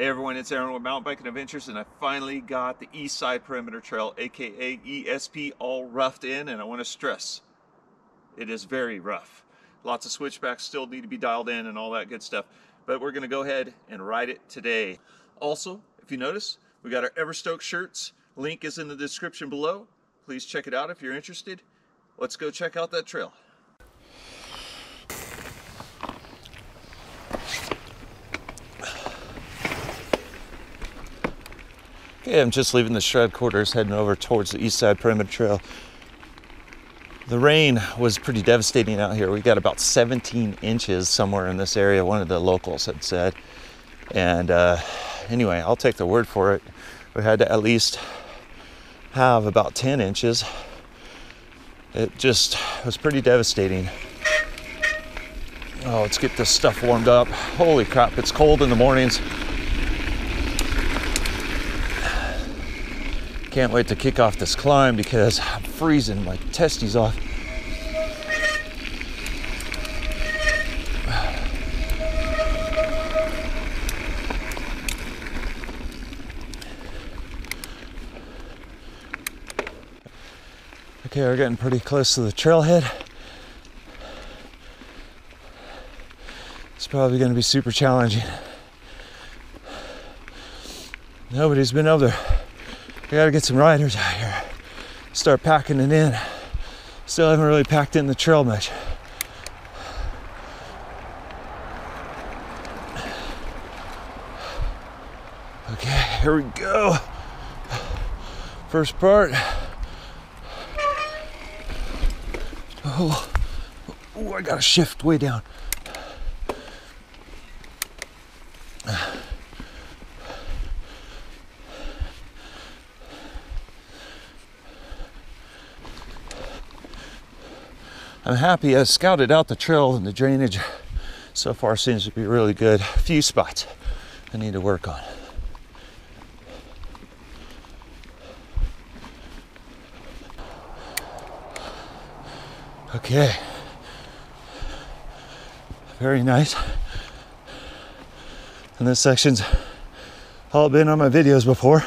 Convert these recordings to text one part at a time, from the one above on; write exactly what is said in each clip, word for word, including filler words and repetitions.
Hey everyone, it's Aaron with Mountain Biking Adventures, and I finally got the East Side Perimeter Trail, aka E S P, all roughed in, and I want to stress, it is very rough. Lots of switchbacks still need to be dialed in and all that good stuff, but we're going to go ahead and ride it today. Also, if you notice, we got our Everstoke shirts. Link is in the description below. Please check it out if you're interested. Let's go check out that trail. Okay, I'm just leaving the Shred Quarters, heading over towards the East Side Perimeter Trail. The rain was pretty devastating out here. We got about seventeen inches somewhere in this area, one of the locals had said. And uh, anyway, I'll take the word for it. We had to at least have about ten inches. It just was pretty devastating. Oh, let's get this stuff warmed up. Holy crap, it's cold in the mornings. Can't wait to kick off this climb because I'm freezing my testes off. Okay, we're getting pretty close to the trailhead. It's probably going to be super challenging. Nobody's been over there. We gotta get some riders out here. Start packing it in. Still haven't really packed in the trail much. Okay, here we go. First part. Oh, oh I gotta shift way down. I'm happy I scouted out the trail, and the drainage so far seems to be really good. A few spots I need to work on. Okay. Very nice. And this section's all been on my videos before.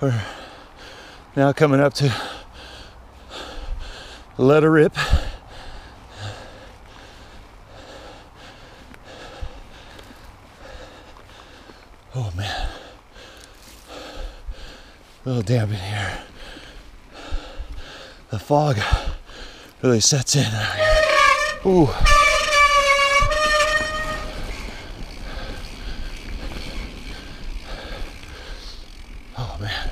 We're now coming up to Letter Rip. Oh man, a little damp in here. The fog really sets in out here. Ooh. Oh man.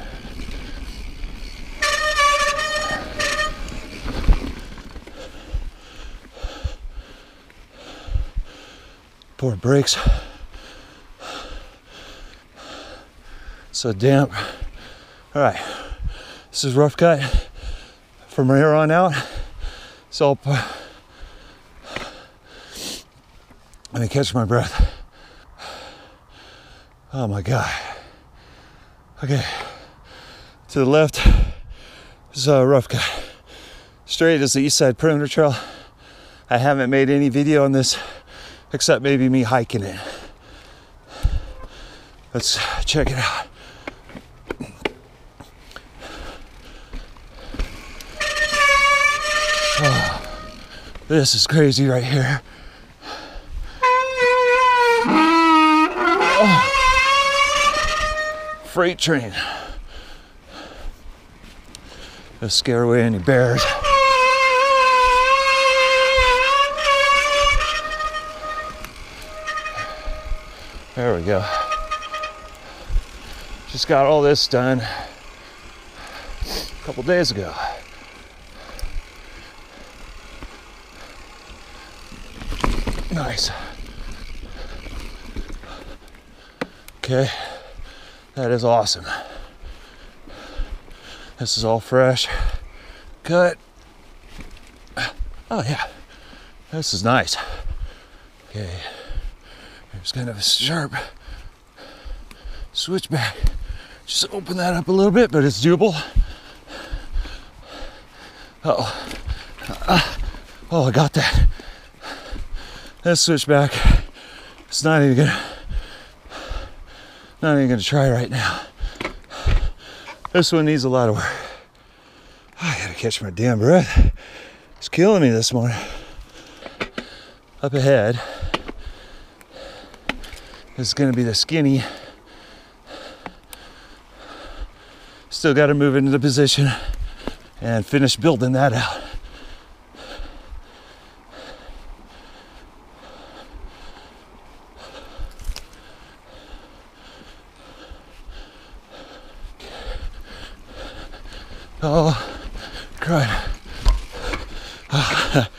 Poor brakes. So damp. All right, this is rough cut. From here on out, it's all. Let me catch my breath. Oh my God. Okay, to the left is a rough cut. Straight is the East Side Perimeter Trail. I haven't made any video on this except maybe me hiking it. Let's check it out. Oh, this is crazy right here. Oh. Freight train. They'll scare away any bears. There we go. Just got all this done a couple days ago. Nice. Okay. That is awesome. This is all fresh cut. Oh yeah, this is nice. Okay, there's kind of a sharp switchback. Just open that up a little bit, but it's doable. Uh-oh. Uh, oh, I got that. That switchback. It's not even gonna, not even gonna try right now. This one needs a lot of work. I gotta catch my damn breath. It's killing me this morning. Up ahead is gonna be the skinny. Still gotta move into the position and finish building that out. Oh, crud. Ah.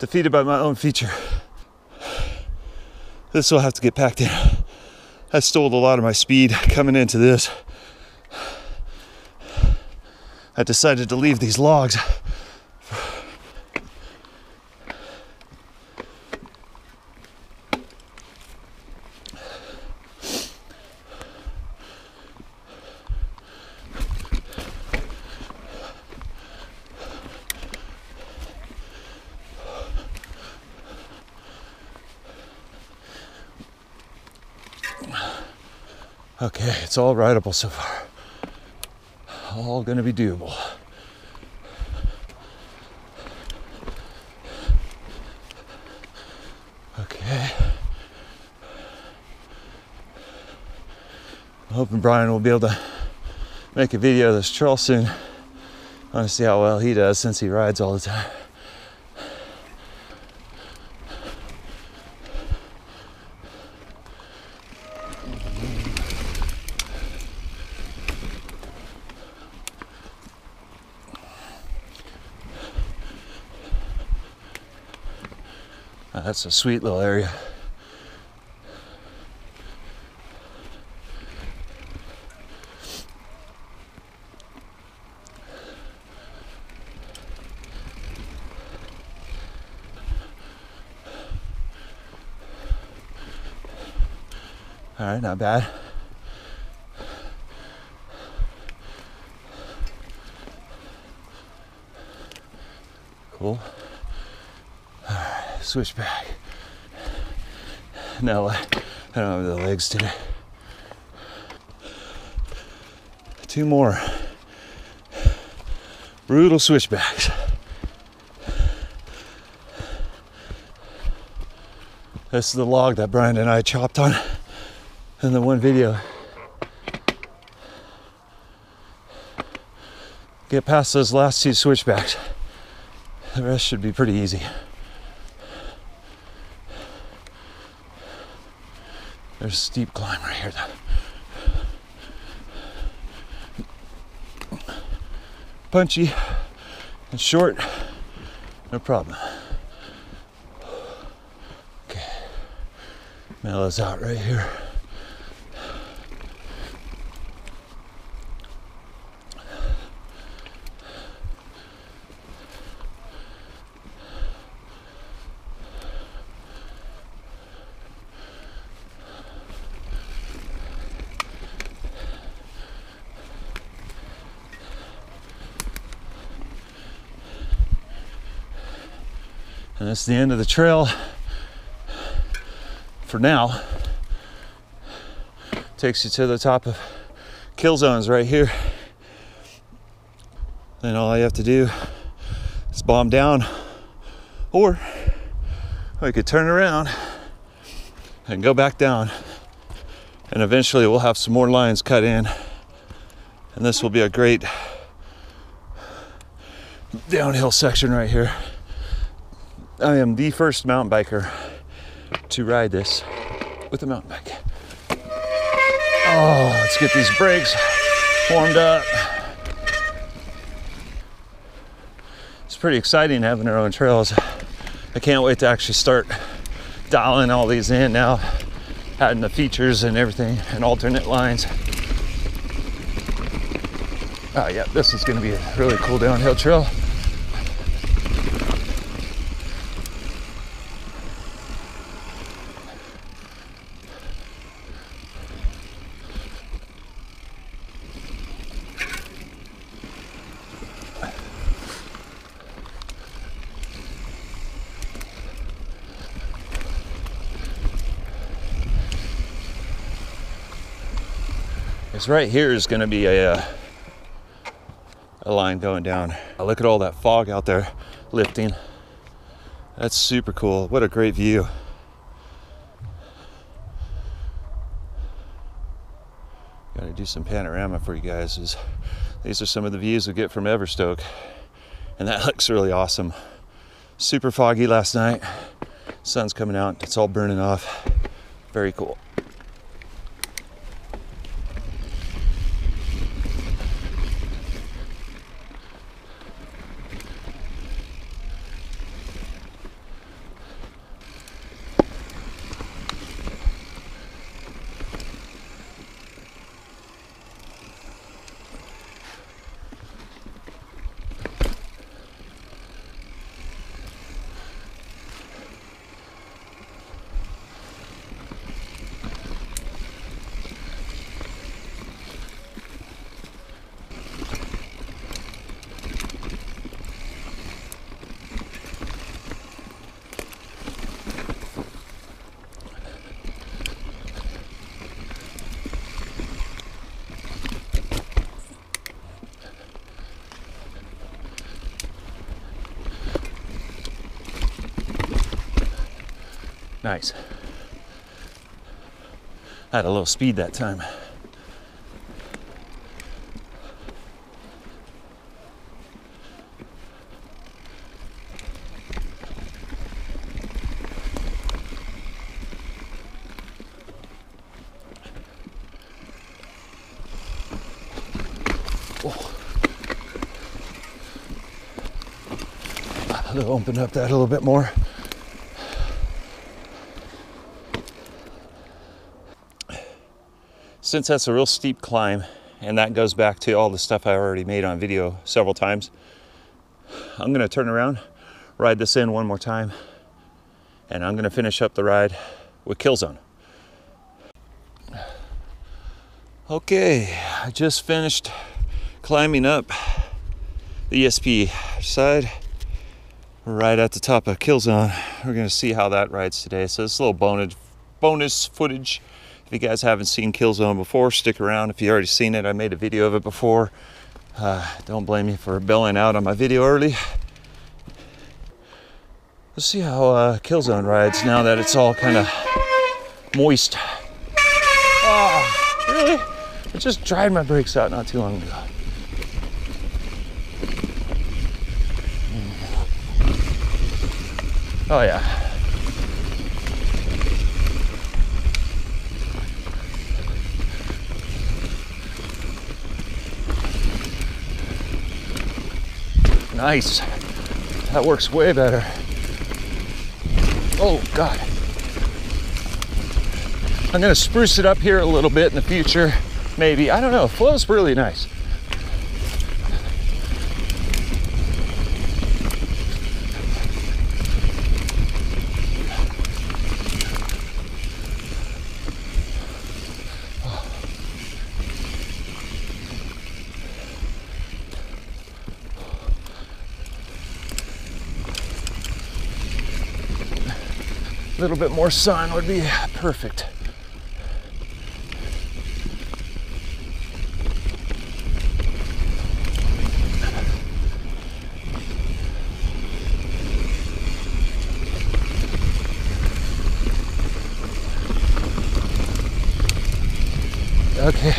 Defeated by my own feature. This will have to get packed in. I stole a lot of my speed coming into this. I decided to leave these logs. Okay, it's all rideable so far. All gonna be doable. Okay. I'm hoping Brian will be able to make a video of this trail soon. I wanna see how well he does since he rides all the time. That's a sweet little area. All right, not bad. Cool. Switchback. No, I don't have the legs today. Two more. Brutal switchbacks. This is the log that Brian and I chopped on in the one video. Get past those last two switchbacks. The rest should be pretty easy. There's a steep climb right here though. Punchy and short, no problem. Okay, mellows out right here. And that's the end of the trail for now. Takes you to the top of Killzones right here. Then all you have to do is bomb down, or we could turn around and go back down. And eventually we'll have some more lines cut in. And this will be a great downhill section right here. I am the first mountain biker to ride this with a mountain bike. Oh, let's get these brakes warmed up. It's pretty exciting having our own trails. I can't wait to actually start dialing all these in now, adding the features and everything and alternate lines. Oh yeah, this is gonna be a really cool downhill trail. Because right here is going to be a, uh, a line going down. Look at all that fog out there lifting. That's super cool. What a great view. Got to do some panorama for you guys. Is these are some of the views we get from Everstoke, and that looks really awesome. Super foggy last night. Sun's coming out. It's all burning off. Very cool. Nice. I had a little speed that time. Whoa. I'll open up that a little bit more. Since that's a real steep climb, and that goes back to all the stuff I already made on video several times, I'm gonna turn around, ride this in one more time, and I'm gonna finish up the ride with Killzone. Okay, I just finished climbing up the E S P side. We're right at the top of Killzone. We're gonna see how that rides today. So it's a little bonus, bonus footage. If you guys haven't seen Killzone before, stick around. If you've already seen it, I made a video of it before. Uh, don't blame me for bailing out on my video early. Let's see how uh, Killzone rides now that it's all kind of moist. Oh, really? I just dried my brakes out not too long ago. Oh, yeah. Nice. That works way better. Oh, God. I'm going to spruce it up here a little bit in the future. Maybe. I don't know. It flows really nice. A little bit more sun would be perfect. Okay.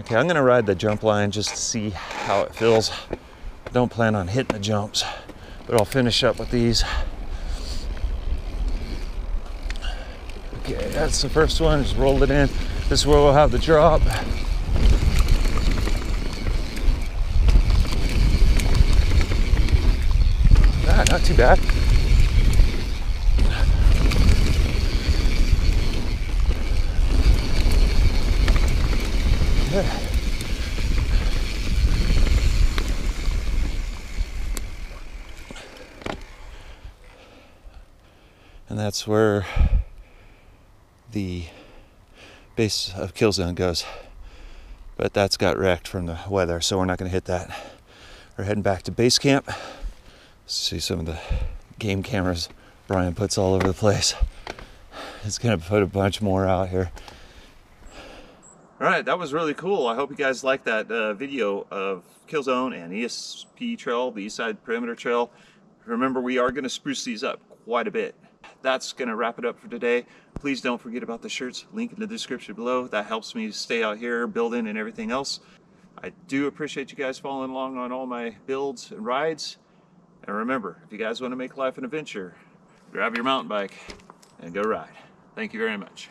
Okay, I'm gonna ride the jump line just to see how it feels. I don't plan on hitting the jumps, but I'll finish up with these. Okay, that's the first one, just roll it in. This is where we'll have the drop. Ah, not too bad. Yeah. And that's where the base of Killzone goes. But that's got wrecked from the weather, so we're not going to hit that. We're heading back to base camp. Let's see some of the game cameras Brian puts all over the place. He's going to put a bunch more out here. Alright, that was really cool. I hope you guys liked that uh, video of Killzone and E S P Trail, the East Side Perimeter Trail. Remember, we are going to spruce these up quite a bit. That's going to wrap it up for today. Please don't forget about the shirts, link in the description below. That helps me stay out here building and everything else. I do appreciate you guys following along on all my builds and rides. And remember, if you guys want to make life an adventure, grab your mountain bike and go ride. Thank you very much.